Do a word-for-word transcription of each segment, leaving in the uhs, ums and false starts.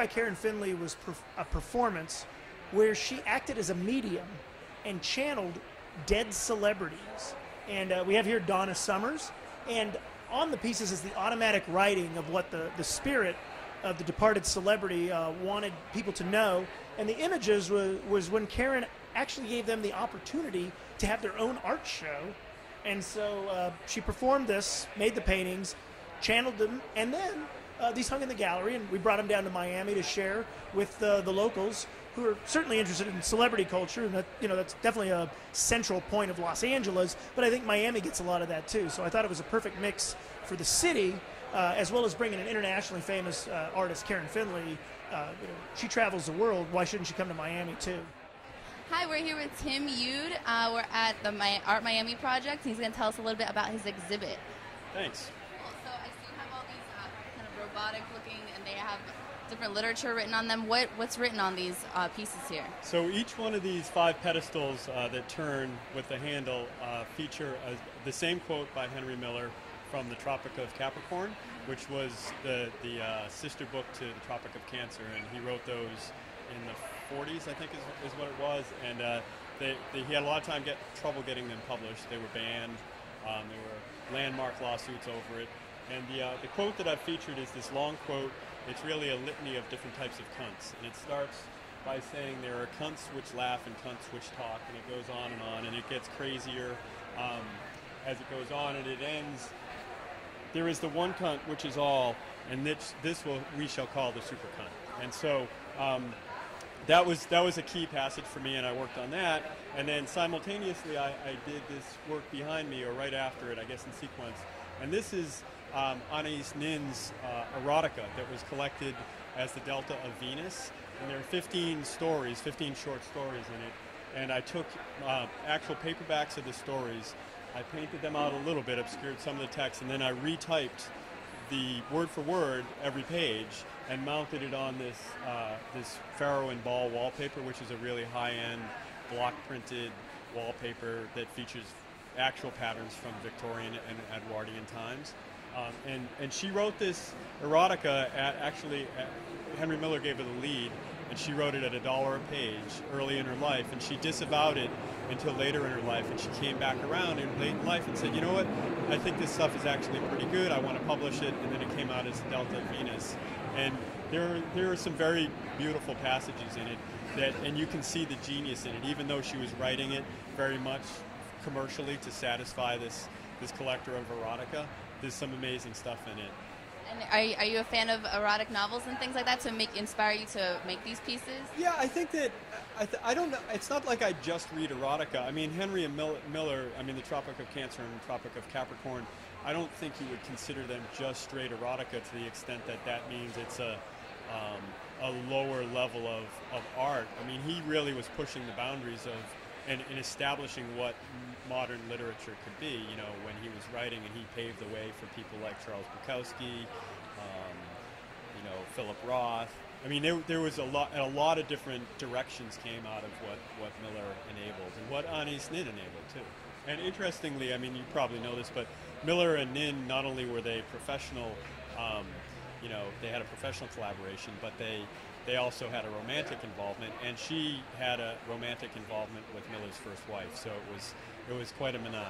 by Karen Finley was perf a performance where she acted as a medium and channeled dead celebrities. And uh, we have here Donna Summers. And on the pieces is the automatic writing of what the, the spirit of the departed celebrity uh, wanted people to know. And the images was, was when Karen actually gave them the opportunity to have their own art show. And so uh, she performed this, made the paintings, channeled them, and then uh, these hung in the gallery, and we brought them down to Miami to share with uh, the locals who are certainly interested in celebrity culture, and that, you know, that's definitely a central point of Los Angeles, but I think Miami gets a lot of that too. So I thought it was a perfect mix for the city, uh, as well as bringing an internationally famous uh, artist, Karen Finley. Uh, you know, she travels the world. Why shouldn't she come to Miami too? Hi, we're here with Tim Youd. Uh, we're at the My Art Miami project. He's going to tell us a little bit about his exhibit. Thanks. Cool. So I see you have all these uh, kind of robotic looking, and they have different literature written on them. What, what's written on these uh, pieces here? So each one of these five pedestals uh, that turn with the handle uh, feature uh, the same quote by Henry Miller from the Tropic of Capricorn, which was the, the uh, sister book to the Tropic of Cancer, and he wrote those in the forties, I think is, is what it was, and uh, they, they, he had a lot of time get trouble getting them published. They were banned. Um, there were landmark lawsuits over it. And the, uh, the quote that I've featured is this long quote. It's really a litany of different types of cunts, and it starts by saying there are cunts which laugh and cunts which talk, and it goes on and on, and it gets crazier um, as it goes on, and it ends. There is the one cunt which is all, and this, this will, we shall call the super cunt. And so um, that was that was a key passage for me, and I worked on that. And then simultaneously, I, I did this work behind me, or right after it, I guess, in sequence. And this is um, Anaïs Nin's uh, erotica that was collected as the Delta of Venus. And there are fifteen stories, fifteen short stories in it. And I took uh, actual paperbacks of the stories. I painted them out a little bit, obscured some of the text, and then I retyped the word for word every page and mounted it on this uh, this Farrow and Ball wallpaper, which is a really high-end block printed wallpaper that features actual patterns from Victorian and Edwardian times. Um, and, and she wrote this erotica at, actually, at, Henry Miller gave her the lead, and she wrote it at a dollar a page early in her life, and she disavowed it until later in her life, and she came back around in late in life and said, you know what, I think this stuff is actually pretty good, I want to publish it, and then it came out as Delta Venus. And there, there are some very beautiful passages in it, that, and you can see the genius in it, even though she was writing it very much commercially to satisfy this, this collector of erotica. There's some amazing stuff in it. And are you, are you a fan of erotic novels and things like that to make inspire you to make these pieces? Yeah, I think that I, th I don't know. It's not like I just read erotica. I mean, Henry and Mil Miller. I mean, the Tropic of Cancer and the Tropic of Capricorn. I don't think you would consider them just straight erotica to the extent that that means it's a um, a lower level of of art. I mean, he really was pushing the boundaries of and, and establishing what modern literature could be, you know, when he was writing, and he paved the way for people like Charles Bukowski, um, you know, Philip Roth. I mean, there, there was a lot, a lot of different directions came out of what, what Miller enabled and what Anaïs Nin enabled too. And interestingly, I mean, you probably know this, but Miller and Nin, not only were they professional, um, you know, they had a professional collaboration, but they, they also had a romantic involvement, and she had a romantic involvement with Miller's first wife, so it was it was quite a menage.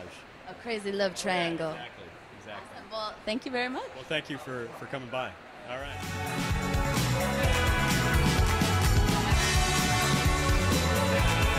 A crazy love triangle. Yeah, exactly, exactly. Awesome. Well, thank you very much. Well, thank you for, for coming by. All right.